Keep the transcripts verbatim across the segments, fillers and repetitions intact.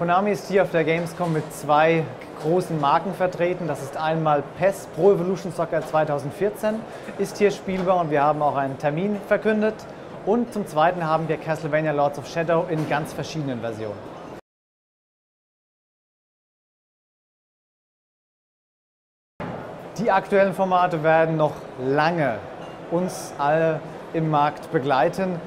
Konami ist hier auf der Gamescom mit zwei großen Marken vertreten. Das ist einmal P E S Pro Evolution Soccer zwanzig vierzehn, ist hier spielbar und wir haben auch einen Termin verkündet. Und zum Zweiten haben wir Castlevania Lords of Shadow in ganz verschiedenen Versionen. Die aktuellen Formate werden noch lange uns alle im Markt begleiten.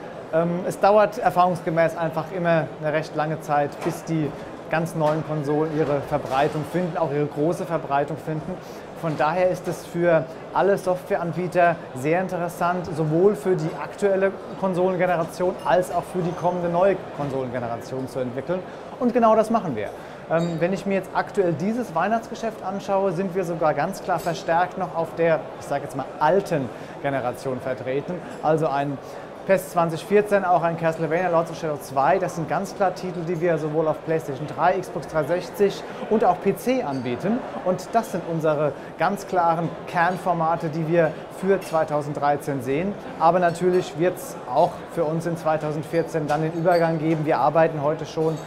Es dauert erfahrungsgemäß einfach immer eine recht lange Zeit, bis die ganz neuen Konsolen ihre Verbreitung finden, auch ihre große Verbreitung finden. Von daher ist es für alle Softwareanbieter sehr interessant, sowohl für die aktuelle Konsolengeneration als auch für die kommende neue Konsolengeneration zu entwickeln. Und genau das machen wir. Wenn ich mir jetzt aktuell dieses Weihnachtsgeschäft anschaue, sind wir sogar ganz klar verstärkt noch auf der, ich sage jetzt mal, alten Generation vertreten. Also ein P E S zwanzig vierzehn, auch ein Castlevania Lords of Shadow zwei, das sind ganz klar Titel, die wir sowohl auf Playstation drei, Xbox dreihundertsechzig und auch P C anbieten. Und das sind unsere ganz klaren Kernformate, die wir für zweitausenddreizehn sehen. Aber natürlich wird es auch für uns in zweitausendvierzehn dann den Übergang geben. Wir arbeiten heute schon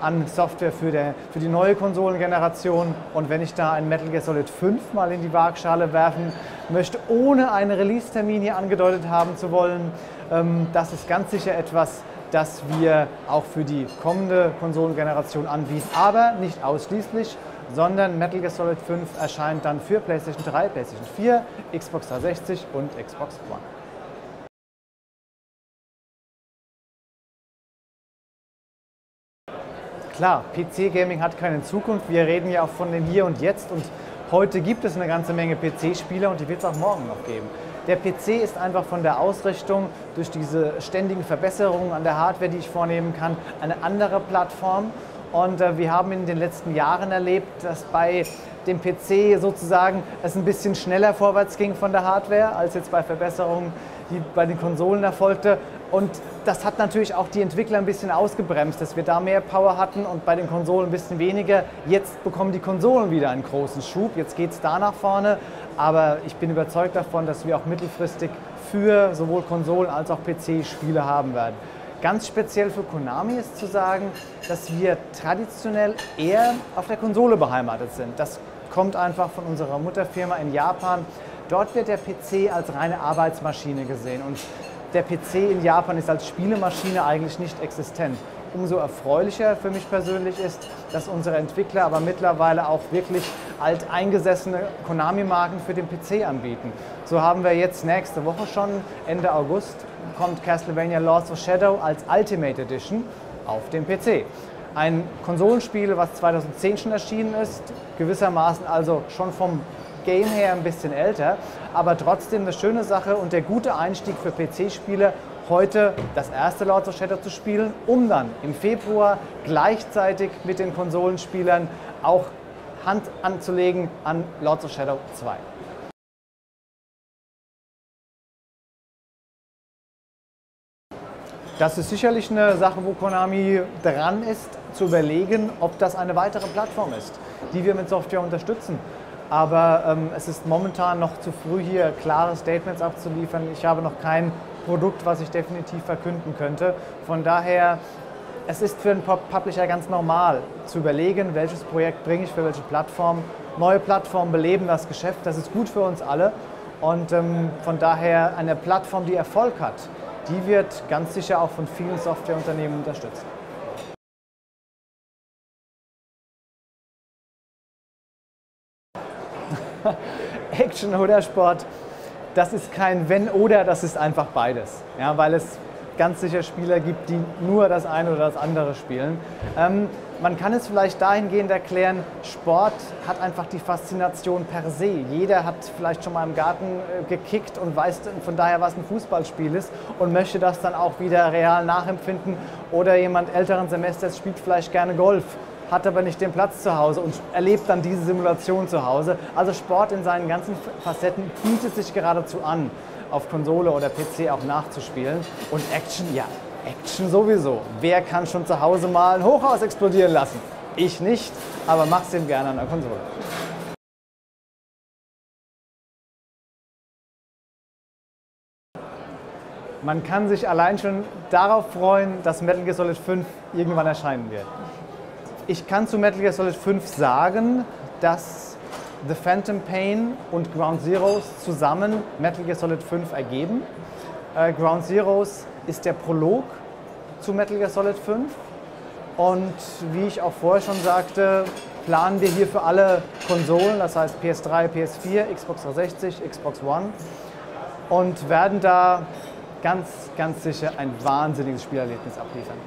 an Software für, der, für die neue Konsolengeneration. Und wenn ich da ein Metal Gear Solid fünf mal in die Waagschale werfen möchte, ohne einen Release-Termin hier angedeutet haben zu wollen, ähm, das ist ganz sicher etwas, das wir auch für die kommende Konsolengeneration anbieten. Aber nicht ausschließlich, sondern Metal Gear Solid fünf erscheint dann für Playstation drei, Playstation vier, Xbox dreihundertsechzig und Xbox One. Klar, P C-Gaming hat keine Zukunft. Wir reden ja auch von dem Hier und Jetzt. Und heute gibt es eine ganze Menge P C-Spieler und die wird es auch morgen noch geben. Der P C ist einfach von der Ausrichtung durch diese ständigen Verbesserungen an der Hardware, die ich vornehmen kann, eine andere Plattform. Und äh, wir haben in den letzten Jahren erlebt, dass bei dem P C sozusagen es ein bisschen schneller vorwärts ging von der Hardware als jetzt bei Verbesserungen, die bei den Konsolen erfolgte. Und das hat natürlich auch die Entwickler ein bisschen ausgebremst, dass wir da mehr Power hatten und bei den Konsolen ein bisschen weniger. Jetzt bekommen die Konsolen wieder einen großen Schub, jetzt geht es da nach vorne. Aber ich bin überzeugt davon, dass wir auch mittelfristig für sowohl Konsolen als auch P C-Spiele haben werden. Ganz speziell für Konami ist zu sagen, dass wir traditionell eher auf der Konsole beheimatet sind. Das kommt einfach von unserer Mutterfirma in Japan. Dort wird der P C als reine Arbeitsmaschine gesehen und der P C in Japan ist als Spielemaschine eigentlich nicht existent. Umso erfreulicher für mich persönlich ist, dass unsere Entwickler aber mittlerweile auch wirklich alteingesessene Konami-Marken für den P C anbieten. So haben wir jetzt nächste Woche schon, Ende August, kommt Castlevania Lords of Shadow als Ultimate Edition auf den P C. Ein Konsolenspiel, was zweitausendzehn schon erschienen ist, gewissermaßen also schon vom Game her ein bisschen älter, aber trotzdem eine schöne Sache und der gute Einstieg für P C-Spieler, heute das erste Lords of Shadow zu spielen, um dann im Februar gleichzeitig mit den Konsolenspielern auch Hand anzulegen an Lords of Shadow zwei. Das ist sicherlich eine Sache, wo Konami dran ist, zu überlegen, ob das eine weitere Plattform ist, die wir mit Software unterstützen. Aber ähm, es ist momentan noch zu früh, hier klare Statements abzuliefern. Ich habe noch kein Produkt, was ich definitiv verkünden könnte. Von daher, es ist für einen Publisher ganz normal, zu überlegen, welches Projekt bringe ich für welche Plattform. Neue Plattformen beleben das Geschäft, das ist gut für uns alle. Und ähm, von daher eine Plattform, die Erfolg hat, die wird ganz sicher auch von vielen Softwareunternehmen unterstützt. Action oder Sport, das ist kein Wenn oder, das ist einfach beides. Ja, weil es ganz sicher Spieler gibt, die nur das eine oder das andere spielen. Ähm, man kann es vielleicht dahingehend erklären, Sport hat einfach die Faszination per se. Jeder hat vielleicht schon mal im Garten äh, gekickt und weiß von daher, was ein Fußballspiel ist und möchte das dann auch wieder real nachempfinden. Oder jemand älteren Semesters spielt vielleicht gerne Golf, hat aber nicht den Platz zu Hause und erlebt dann diese Simulation zu Hause. Also Sport in seinen ganzen Facetten bietet sich geradezu an, auf Konsole oder P C auch nachzuspielen. Und Action, ja, Action sowieso. Wer kann schon zu Hause mal ein Hochhaus explodieren lassen? Ich nicht, aber mach's eben gerne an der Konsole. Man kann sich allein schon darauf freuen, dass Metal Gear Solid fünf irgendwann erscheinen wird. Ich kann zu Metal Gear Solid fünf sagen, dass The Phantom Pain und Ground Zeroes zusammen Metal Gear Solid fünf ergeben. Äh, Ground Zeroes ist der Prolog zu Metal Gear Solid fünf. Und wie ich auch vorher schon sagte, planen wir hier für alle Konsolen, das heißt P S drei, P S vier, Xbox dreihundertsechzig, Xbox One, und werden da ganz, ganz sicher ein wahnsinniges Spielerlebnis abliefern.